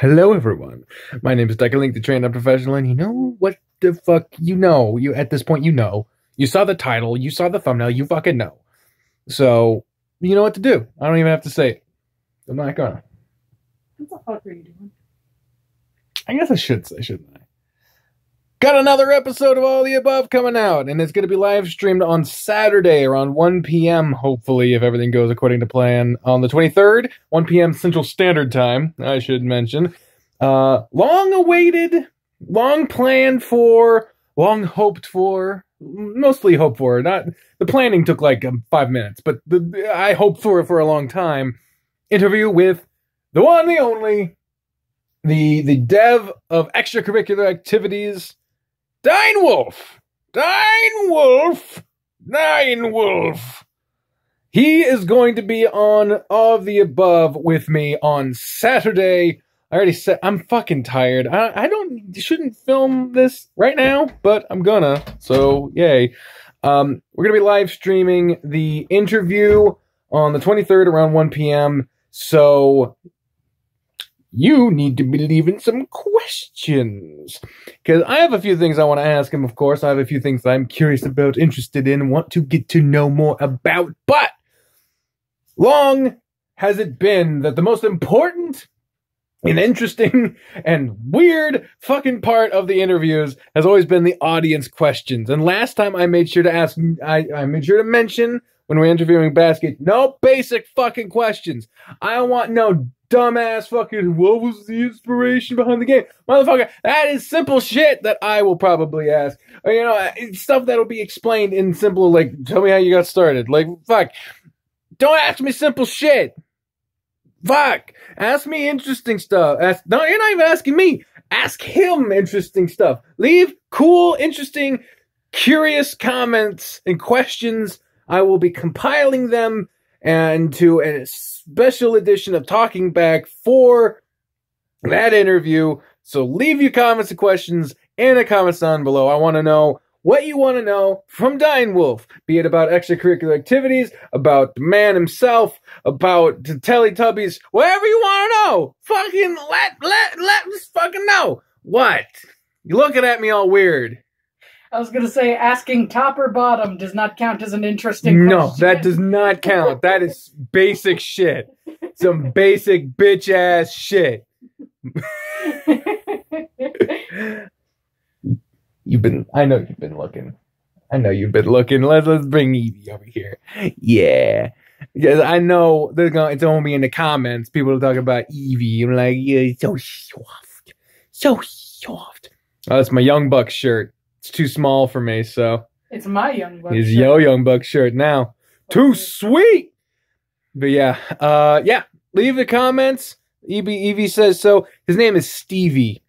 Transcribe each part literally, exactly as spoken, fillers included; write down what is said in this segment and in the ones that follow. Hello, everyone. My name is Decker Link, the trained up professional, and you know what the fuck you know. You at this point, you know. You saw the title. You saw the thumbnail. You fucking know. So, you know what to do. I don't even have to say it. I'm not gonna. What the fuck are you doing? I guess I should say, shouldn't I? Got another episode of All the Above coming out, and it's going to be live streamed on Saturday around one p m, hopefully, if everything goes according to plan, on the twenty-third, one p m Central Standard Time, I should mention. Uh, long-awaited, long-planned for, long-hoped for, mostly hoped for. Not the planning took like um, five minutes, but the, I hoped for it for a long time. Interview with the one, the only, the the dev of extracurricular activities, Dynewulf. Dynewulf. Dynewulf. He is going to be on All of the Above with me on Saturday. I already said I'm fucking tired. I, I don't shouldn't film this right now, but I'm gonna. So yay. Um, we're gonna be live streaming the interview on the twenty-third around one p m So you need to be leaving some questions, because I have a few things I want to ask him, of course. I have a few things that I'm curious about, interested in, want to get to know more about. But long has it been that the most important and interesting and weird fucking part of the interviews has always been the audience questions. And last time I made sure to ask, I, I made sure to mention when we were interviewing Basket, no basic fucking questions. I want no dumbass fucking, what was the inspiration behind the game? Motherfucker, that is simple shit that I will probably ask. Or, you know, stuff that'll be explained in simple, like, tell me how you got started. Like, fuck. Don't ask me simple shit. Fuck. Ask me interesting stuff. Ask, no, you're not even asking me. Ask him interesting stuff. Leave cool, interesting, curious comments and questions. I will be compiling them and to a special edition of Talking Back for that interview. So leave your comments and questions in the comments down below. I want to know what you want to know from Dynewulf, be it about extracurricular activities, about the man himself, about the Teletubbies, whatever you want to know. Fucking let, let, let us fucking know. What? You're looking at me all weird. I was going to say, asking top or bottom does not count as an interesting question. No, that does not count. That is basic shit. Some basic bitch-ass shit. You've been, I know you've been looking. I know you've been looking. Let's, let's bring Evie over here. Yeah. Because I know there's gonna, it's going to be in the comments. People are talking about Evie. I'm like, yeah, so soft. So soft. Oh, that's my Young Buck shirt. It's too small for me, so it's my Young Buck. It's yo Young Buck shirt now. Too sweet. But yeah, uh, yeah. Leave the comments. Evie, Evie says so. His name is Stevie.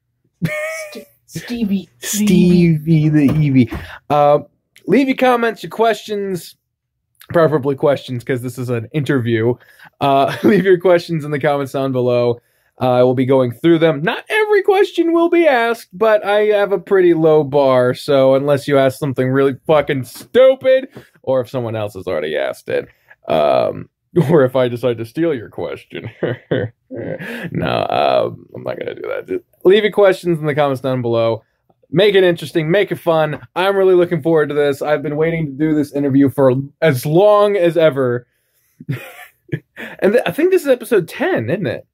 St Stevie. Stevie the Evie. Uh, leave your comments, your questions, preferably questions, because this is an interview. Uh, leave your questions in the comments down below. I uh, will be going through them. Not every question will be asked, but I have a pretty low bar, so unless you ask something really fucking stupid, or if someone else has already asked it, um, or if I decide to steal your question. No, uh, I'm not going to do that. Just leave your questions in the comments down below. Make it interesting. Make it fun. I'm really looking forward to this. I've been waiting to do this interview for as long as ever. And th I think this is episode ten, isn't it?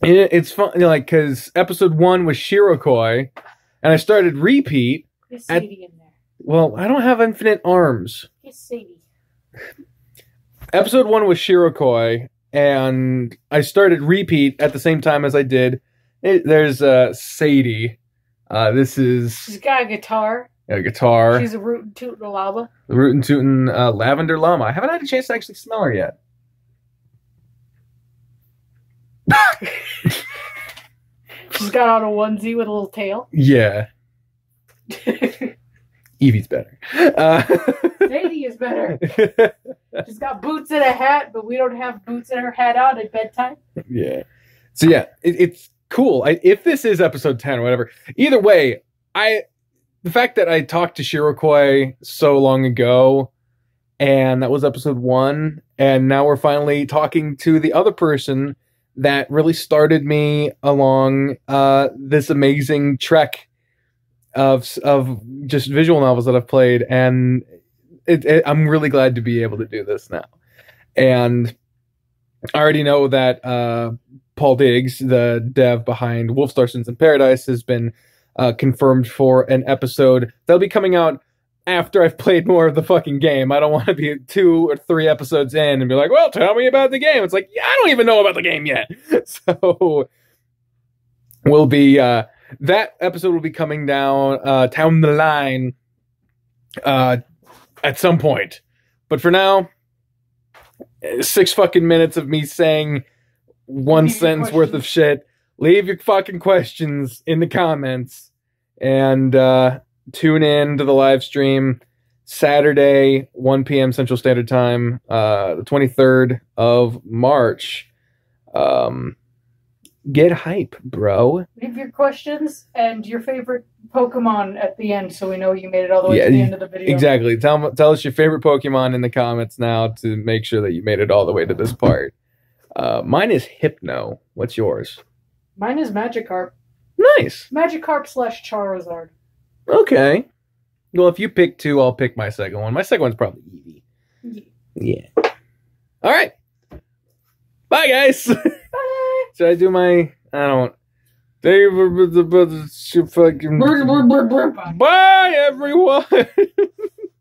It's fun, like, because episode one was Shirokoi, and I started repeat. There's Sadie at, in there. Well, I don't have infinite arms. There's Sadie. Episode one was Shirokoi, and I started repeat at the same time as I did. It, there's uh, Sadie. Uh, this is... She's got a guitar. A guitar. She's a rootin' tootin' llama. The rootin' tootin' uh, lavender llama. I haven't had a chance to actually smell her yet. She's got on a onesie with a little tail. Yeah. Evie's better. Uh, Sadie is better. She's got boots and a hat, but we don't have boots and her hat on at bedtime. Yeah. So yeah, it, it's cool. I, if this is episode ten or whatever, either way, I the fact that I talked to Shirokoi so long ago, and that was episode one, and now we're finally talking to the other person that really started me along uh, this amazing trek of of just visual novels that I've played, and it, it, I'm really glad to be able to do this now. And I already know that uh, Paul Diggs, the dev behind Wolfstar Sins in Paradise, has been uh, confirmed for an episode that'll be coming out after I've played more of the fucking game. I don't want to be two or three episodes in and be like, well, tell me about the game. It's like, yeah, I don't even know about the game yet. So we'll be, uh, that episode will be coming down, uh, down the line, uh, at some point. But for now, six fucking minutes of me saying one sentence worth of shit. Leave your fucking questions in the comments, and, uh, tune in to the live stream Saturday, one P M Central Standard Time, uh, the twenty-third of March. Um, get hype, bro. Leave your questions and your favorite Pokemon at the end, so we know you made it all the way yeah, to the end of the video. Exactly. Tell, tell us your favorite Pokemon in the comments now to make sure that you made it all the way to this part. Uh, mine is Hypno. What's yours? Mine is Magikarp. Nice. Magikarp slash Charizard. Okay. Well, if you pick two, I'll pick my second one. My second one's probably Eevee. Yeah. yeah. All right. Bye, guys. Bye. Should I do my... I don't... Bye, everyone.